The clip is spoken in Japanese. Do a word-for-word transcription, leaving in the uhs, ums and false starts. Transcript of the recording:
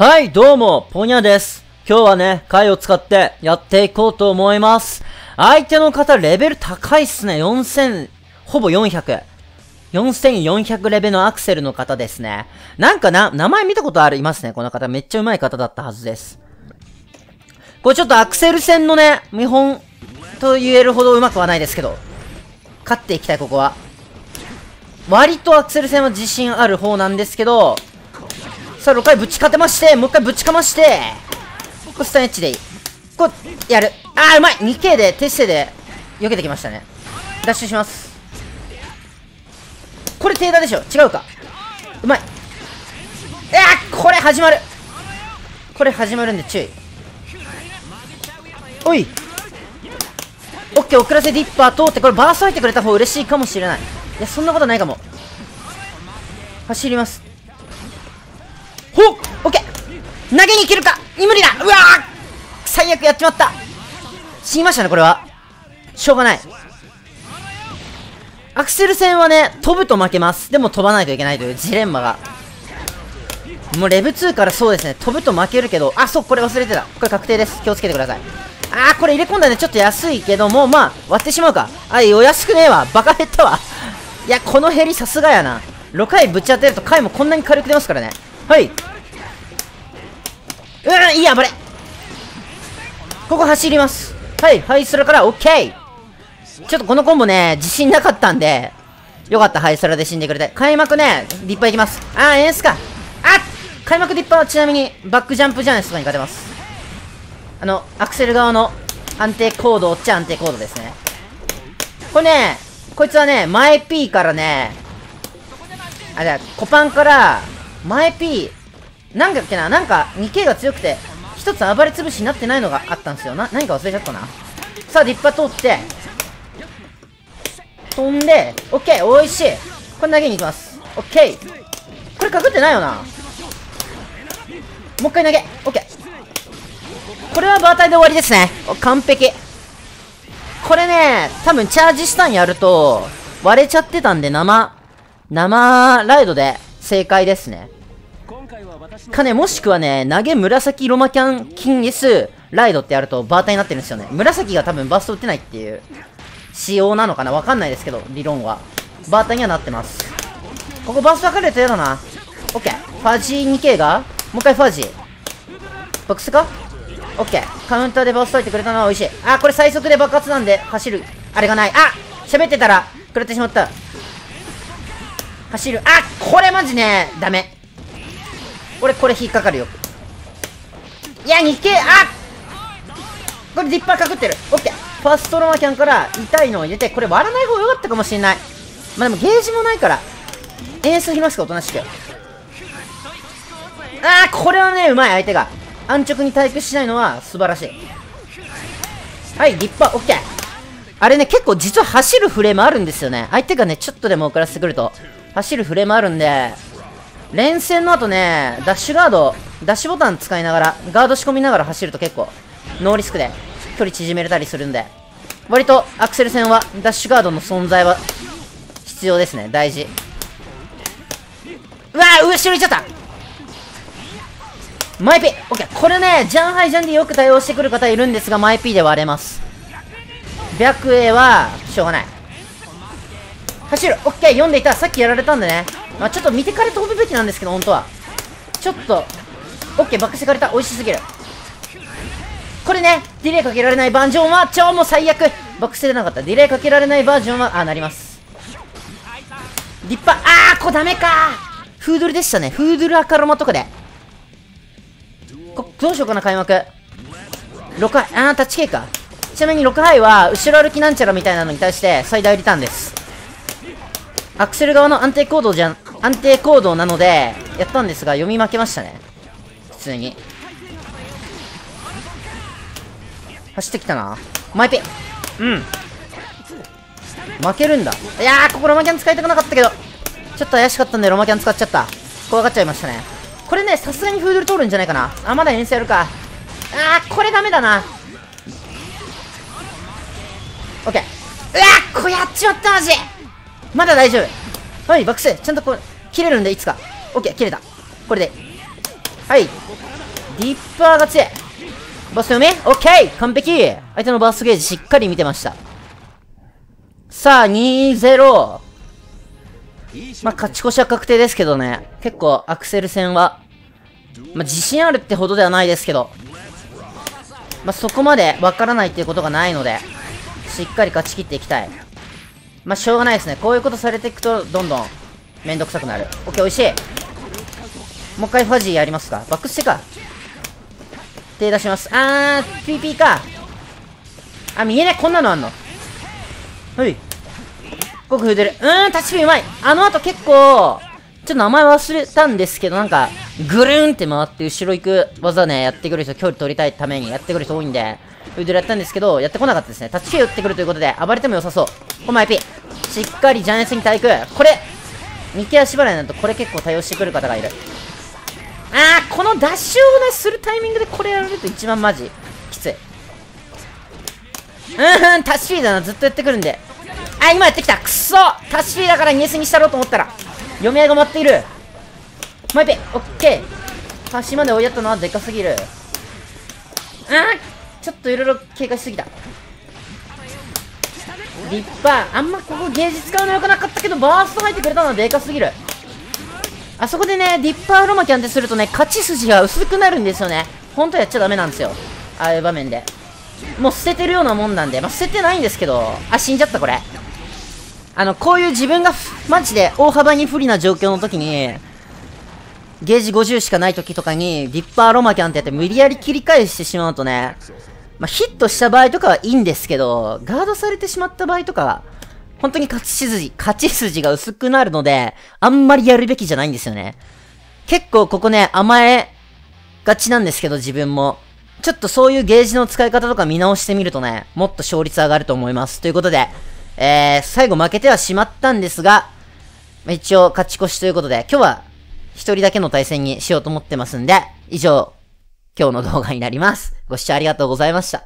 はい、どうも、ポニャです。今日はね、回を使ってやっていこうと思います。相手の方、レベル高いっすね。よんせん、ほぼよんひゃく。よんせんよんひゃくレベルのアクセルの方ですね。なんかな、名前見たことありますね。この方、めっちゃ上手い方だったはずです。これちょっとアクセル戦のね、見本と言えるほど上手くはないですけど、勝っていきたい、ここは。割とアクセル戦は自信ある方なんですけど、さあ、ろっかいぶちかてまして、もう一回ぶちかまして、これスタンエッジでいい。こう、やる。あー、うまい !にケー で、手捨てで、避けてきましたね。ダッシュします。これ、低打でしょ違うか。うまい。あー、これ始まる。これ始まるんで注意。おい。オッケー、遅らせディッパー通って、これバースト入ってくれた方嬉しいかもしれない。いや、そんなことないかも。走ります。ほっ、オッケー、投げにいけるか無理だ。うわー、最悪やっちまった。死にましたね。これはしょうがない。アクセル戦はね、飛ぶと負けます。でも飛ばないといけないというジレンマが、もうレベルにからそうですね。飛ぶと負けるけど、あ、そう、これ忘れてた。これ確定です。気をつけてください。あー、これ入れ込んだね。ちょっと安いけども、まあ割ってしまうか。あい、お安くねえわ。バカ減ったわ。いや、このヘリさすがやな。ろっかいぶち当てると回もこんなに軽く出ますからね。はい。うん、いいや、暴れ。ここ走ります。はい、ハイスラから、オッケー。ちょっとこのコンボね、自信なかったんで、よかった、ハイスラで死んでくれて。開幕ね、ディッパーいきます。あー、エースか。あっ、開幕ディッパーはちなみに、バックジャンプジャンスとかに勝てます。あの、アクセル側の安定行動っちゃ安定行動ですね。これね、こいつはね、前 P からね、あ、じゃあ、コパンから、前 P、なんだっけな、なんか にケー が強くて、一つ暴れ潰しになってないのがあったんですよ。な、何か忘れちゃったな。さあ、ディッパー通って、飛んで、オッケー、おいしい。これ投げに行きます。オッケー。これかぶってないよな。もう一回投げ、オッケー。これはバータイで終わりですね。完璧。これね、多分チャージしたんやると、割れちゃってたんで、生、生ライドで、正解ですね。かね、もしくはね、投げ紫ロマキャン金 S ライドってやるとバーターになってるんですよね。紫が多分バースト打てないっていう仕様なのかな、わかんないですけど、理論はバーターにはなってます。ここバースト分かれると嫌だな。オッケー、ファジー にケー がもう一回ファジーボックスか。オッケー、カウンターでバースト入ってくれたのは美味しい。あー、これ最速で爆発なんで走るあれがない。あ、喋ってたらくれてしまった。走る。あ、これマジね、ダメ。俺、これ引っかかるよ。いや、にケー、あ、これディッパーかくってる。オッケー。ファーストロマキャンから痛いのを入れて、これ割らない方が良かったかもしれない。まあでもゲージもないから、エースひますか、おとなしく。ああ、これはね、うまい、相手が。安直に対空しないのは素晴らしい。はい、ディッパー、オッケー。あれね、結構実は走るフレームあるんですよね。相手がね、ちょっとでも遅らせてくると。走るフレームあるんで、連戦の後ね、ダッシュガード、ダッシュボタン使いながら、ガード仕込みながら走ると結構、ノーリスクで、距離縮めれたりするんで、割とアクセル戦は、ダッシュガードの存在は、必要ですね。大事。うわー、上、後ろ行っちゃったマイピー、オッケー。これね、ジャンハイジャンでよく対応してくる方いるんですが、マイピーで割れます。白衛は、しょうがない。走る。オッケー。読んでいた。さっきやられたんでね。まあ、ちょっと見てから飛ぶべきなんですけど、本当は。ちょっと。オッケー。爆死かれた。美味しすぎる。これね。ディレイかけられないバージョンは、超もう最悪。爆死でなかった。ディレイかけられないバージョンは、あ、なります。ディッパー。あー、これダメかー。フードルでしたね。フードルアカロマとかで。こ、どうしようかな、開幕。ろっかい。あー、タッチ系か。ちなみにろっかいは、後ろ歩きなんちゃらみたいなのに対して、最大リターンです。アクセル側の安定行動じゃん、安定行動なので、やったんですが、読み負けましたね。普通に。走ってきたな。マイペ。うん。負けるんだ。いやー、ここロマキャン使いたくなかったけど、ちょっと怪しかったんでロマキャン使っちゃった。怖がっちゃいましたね。これね、さすがにフードル通るんじゃないかな。あ、まだ遠征やるか。あー、これダメだな。オッケー。うわー、これやっちまった、マジ。まだ大丈夫。はい、爆睡。ちゃんとこう、切れるんで、いつか。オッケー、切れた。これで。はい。ディッパー勝ち。ボス読み？オッケー、完璧。相手のバーストゲージしっかり見てました。さあ、にたいゼロ。まあ、勝ち越しは確定ですけどね。結構、アクセル戦は、まあ、自信あるってほどではないですけど、まあ、そこまでわからないっていうことがないので、しっかり勝ち切っていきたい。まあ、しょうがないですね。こういうことされていくと、どんどん、めんどくさくなる。オッケー、おいしい。もう一回ファジーやりますか。バックしてか。手出します。あー、ピーピー か。あ、見えない。こんなのあんの。はい。ごく振ってる。うーん、タッチピンうまい。あの後結構、ちょっと名前忘れたんですけど、なんか、ぐるんって回って後ろ行く技ね、やってくる人、距離取りたいためにやってくる人多いんで、フードルやったんですけど、やってこなかったですね。タッチピン打ってくるということで、暴れても良さそう。この アイピー。しっかりジャネスに対空。これ、右足払いなんとこれ結構対応してくる方がいる。あー、このダッシュをね、するタイミングでこれやられると一番マジ、きつい。うんうん、タッシーだな、ずっとやってくるんで。あ、今やってきた。くそ、タッシーだからニエスにしたろうと思ったら、読み合いが待っている。マイペ、オッケー。端まで追いやったのはでかすぎる。あー、ちょっといろいろ警戒しすぎた。立派。あんまここゲージ使うのよくなかったけど、バースト入ってくれたのはでかすぎる。あそこでね、ディッパーアロマキャンってするとね、勝ち筋が薄くなるんですよね。ほんとやっちゃダメなんですよ。ああいう場面で。もう捨ててるようなもんなんで。まあ、捨ててないんですけど。あ、死んじゃった、これ。あの、こういう自分が、マジで大幅に不利な状況の時に、ゲージごじゅうしかない時とかに、ディッパーアロマキャンってやって無理やり切り返してしまうとね、まあ、ヒットした場合とかはいいんですけど、ガードされてしまった場合とか、本当に勝ち筋、勝ち筋が薄くなるので、あんまりやるべきじゃないんですよね。結構ここね、甘えがちなんですけど、自分も。ちょっとそういうゲージの使い方とか見直してみるとね、もっと勝率上がると思います。ということで、えー、最後負けてはしまったんですが、一応勝ち越しということで、今日は一人だけの対戦にしようと思ってますんで、以上、今日の動画になります。ご視聴ありがとうございました。